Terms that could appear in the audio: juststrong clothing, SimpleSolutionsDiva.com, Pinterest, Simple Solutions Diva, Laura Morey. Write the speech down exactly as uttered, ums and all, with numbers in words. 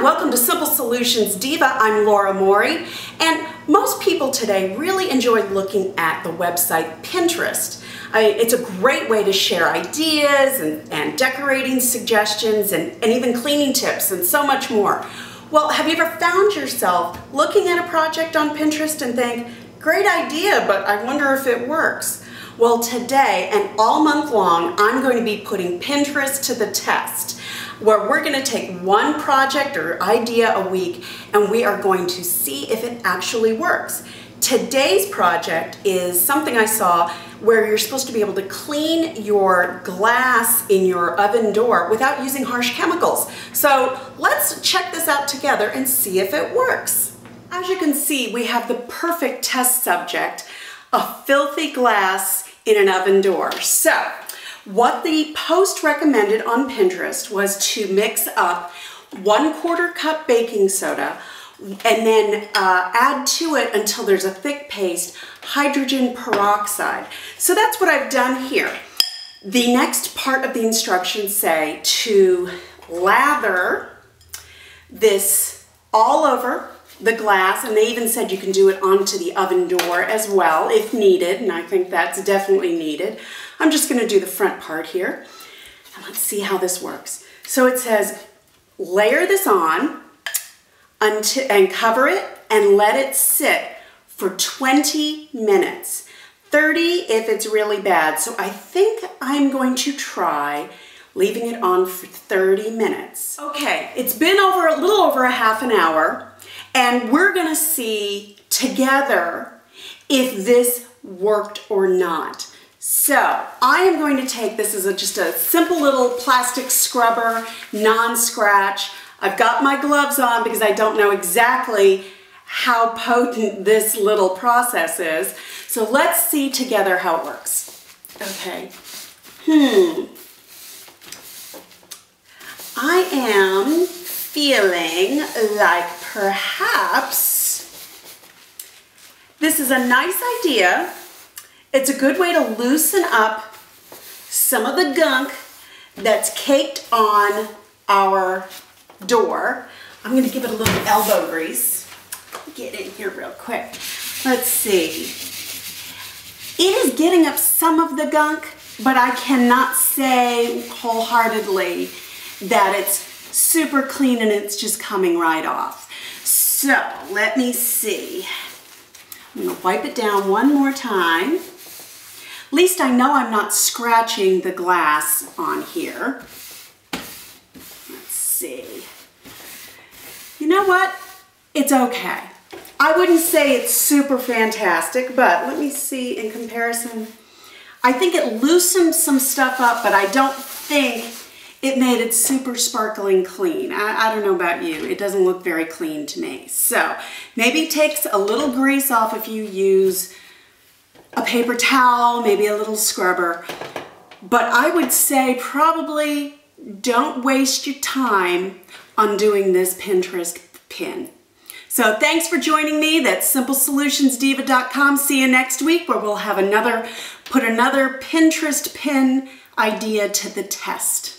Hi, welcome to Simple Solutions Diva. I'm Laura Morey, and most people today really enjoy looking at the website Pinterest. I mean, it's a great way to share ideas and, and decorating suggestions and, and even cleaning tips and so much more. Well, have you ever found yourself looking at a project on Pinterest and think, great idea, but I wonder if it works? Well, today and all month long, I'm going to be putting Pinterest to the test, where we're going to take one project or idea a week and we are going to see if it actually works. Today's project is something I saw where you're supposed to be able to clean your glass in your oven door without using harsh chemicals. So let's check this out together and see if it works. As you can see, we have the perfect test subject, a filthy glass in an oven door. So what the post recommended on Pinterest was to mix up one quarter cup baking soda and then uh, add to it, until there's a thick paste, hydrogen peroxide. So that's what I've done here. The next part of the instructions say to lather this all over the glass, and they even said you can do it onto the oven door as well if needed, and I think that's definitely needed. I'm just going to do the front part here, and let's see how this works. So it says, layer this on until, and cover it and let it sit for twenty minutes, thirty if it's really bad. So I think I'm going to try leaving it on for thirty minutes. Okay, it's been over a little over a half an hour, and we're going to see together if this worked or not. So I am going to take this as a, just a simple little plastic scrubber, non-scratch. I've got my gloves on because I don't know exactly how potent this little process is. So let's see together how it works. Okay. Hmm. I am feeling like perhaps this is a nice idea. It's a good way to loosen up some of the gunk that's caked on our door. I'm going to give it a little elbow grease. Get in here real quick. Let's see. It is getting up some of the gunk, but I cannot say wholeheartedly that it's super clean and it's just coming right off. So let me see. I'm going to wipe it down one more time. At least I know I'm not scratching the glass on here. Let's see. You know what? It's okay. I wouldn't say it's super fantastic, but let me see in comparison. I think it loosened some stuff up, but I don't think it made it super sparkling clean. I, I don't know about you. It doesn't look very clean to me. So maybe it takes a little grease off if you use a paper towel, maybe a little scrubber. But I would say probably don't waste your time on doing this Pinterest pin. So thanks for joining me. That's Simple Solutions Diva dot com. See you next week, where we'll have another, put another Pinterest pin idea to the test.